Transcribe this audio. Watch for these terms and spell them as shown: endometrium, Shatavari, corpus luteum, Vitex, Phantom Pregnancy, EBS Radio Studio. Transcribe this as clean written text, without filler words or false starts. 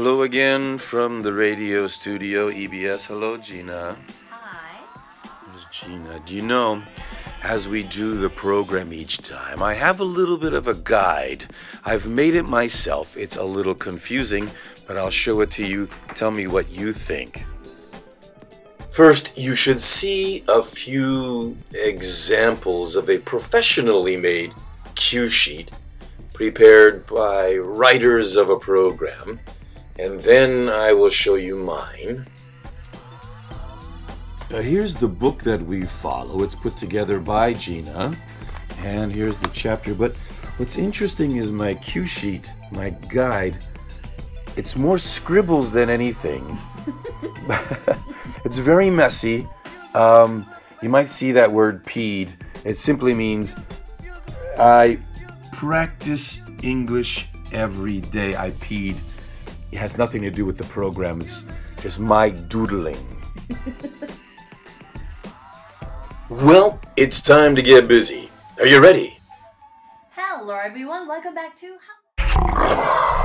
Hello again from the radio studio, EBS. Hello, Gina. Hi. This is Gina. Do you know, as we do the program each time, I have a little bit of a guide. I've made it myself. It's a little confusing, but I'll show it to you. Tell me what you think. First, you should see a few examples of a professionally made cue sheet prepared by writers of a program, and then I will show you mine. Now here's the book that we follow. It's put together by Gina, and here's the chapter. But what's interesting is my cue sheet, my guide, it's more scribbles than anything. It's very messy. You might see that word peed. It simply means I practice English every day. I peed. It has nothing to do with the program. It's just my doodling. Well, it's time to get busy. Are you ready? Hello, everyone. Welcome back to...